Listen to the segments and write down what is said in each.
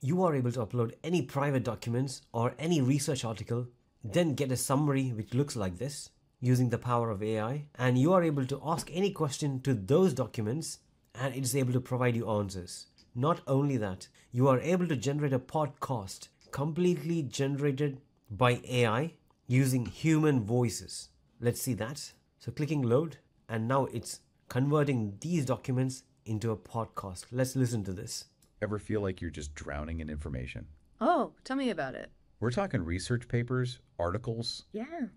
you are able to upload any private documents or any research article, then get a summary which looks like this using the power of AI, and you are able to ask any question to those documents and it is able to provide you answers. Not only that, you are able to generate a podcast completely generated by AI using human voices. Let's see that. So clicking load, and now it's converting these documents into a podcast. Let's listen to this. Ever feel like you're just drowning in information? Oh, tell me about it. We're talking research papers, articles,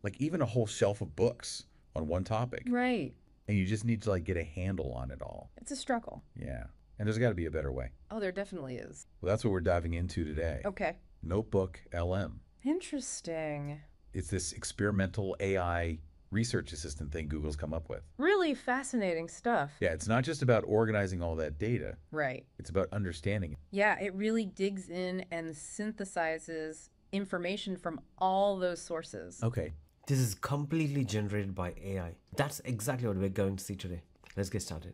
like even a whole shelf of books on one topic. Right. And you just need to like get a handle on it all. It's a struggle. Yeah. And there's got to be a better way. Oh, there definitely is. Well, that's what we're diving into today. Okay. NotebookLM. Interesting. It's this experimental AI research assistant thing Google's come up with. Really fascinating stuff. Yeah, it's not just about organizing all that data. Right. It's about understanding it. Yeah, it really digs in and synthesizes information from all those sources. Okay. This is completely generated by AI. That's exactly what we're going to see today. Let's get started.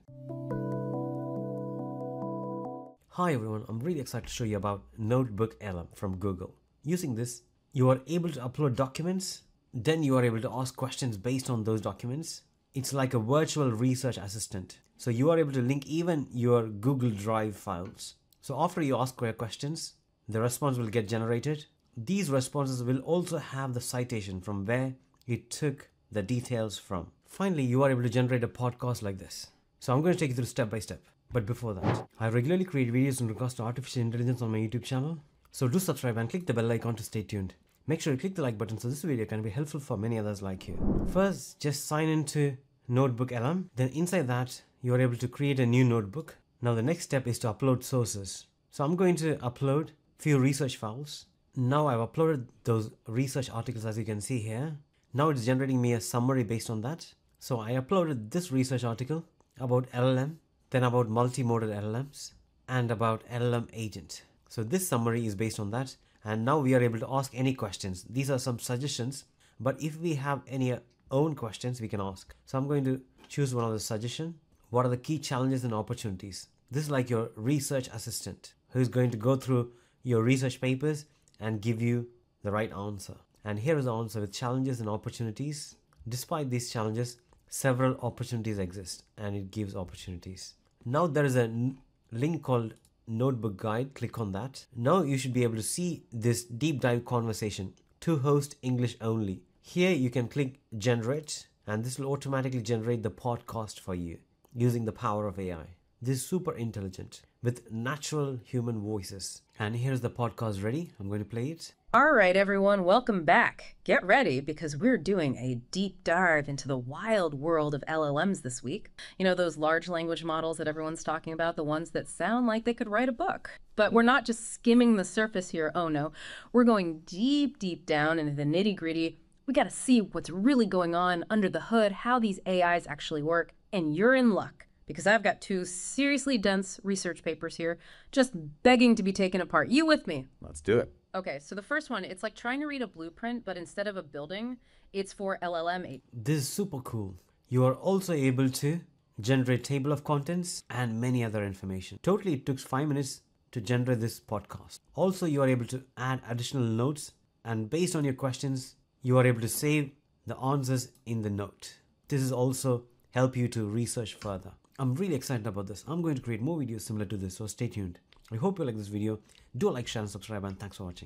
Hi everyone, I'm really excited to show you about NotebookLM from Google. Using this, you are able to upload documents, then you are able to ask questions based on those documents. It's like a virtual research assistant. So you are able to link even your Google Drive files. So after you ask your questions, the response will get generated. These responses will also have the citation from where it took the details from. Finally, you are able to generate a podcast like this. So I'm going to take you through step by step. But before that, I regularly create videos in regards to artificial intelligence on my YouTube channel. So do subscribe and click the bell icon to stay tuned. Make sure you click the like button so this video can be helpful for many others like you. First, just sign into NotebookLM. Then inside that, you are able to create a new notebook. Now the next step is to upload sources. So I'm going to upload a few research files. Now I've uploaded those research articles as you can see here. Now it's generating me a summary based on that. So I uploaded this research article about LLM, then about multimodal LLMs, and about LLM agent. So this summary is based on that. And now we are able to ask any questions. These are some suggestions, but if we have any own questions, we can ask. So I'm going to choose one of the suggestions. What are the key challenges and opportunities? This is like your research assistant who's going to go through your research papers and give you the right answer. And here is the answer with challenges and opportunities. Despite these challenges, several opportunities exist and it gives opportunities. Now there is a link called Notebook Guide. Click on that. Now you should be able to see this deep dive conversation to host English only. Here you can click generate and this will automatically generate the podcast for you using the power of AI. This is super intelligent with natural human voices. And here's the podcast ready. I'm going to play it. All right, everyone, welcome back. Get ready because we're doing a deep dive into the wild world of LLMs this week. You know, those large language models that everyone's talking about, the ones that sound like they could write a book. But we're not just skimming the surface here. Oh, no, we're going deep, deep down into the nitty gritty. We got to see what's really going on under the hood, how these AIs actually work. And you're in luck, because I've got two seriously dense research papers here, just begging to be taken apart. You with me? Let's do it. Okay, so the first one, it's like trying to read a blueprint, but instead of a building, it's for LLM. This is super cool. You are also able to generate table of contents and many other information. Totally, it took 5 minutes to generate this podcast. Also, you are able to add additional notes, and based on your questions, you are able to save the answers in the note. This is also help you to research further. I'm really excited about this. I'm going to create more videos similar to this, so stay tuned. I hope you like this video. Do like, share, and subscribe, and thanks for watching.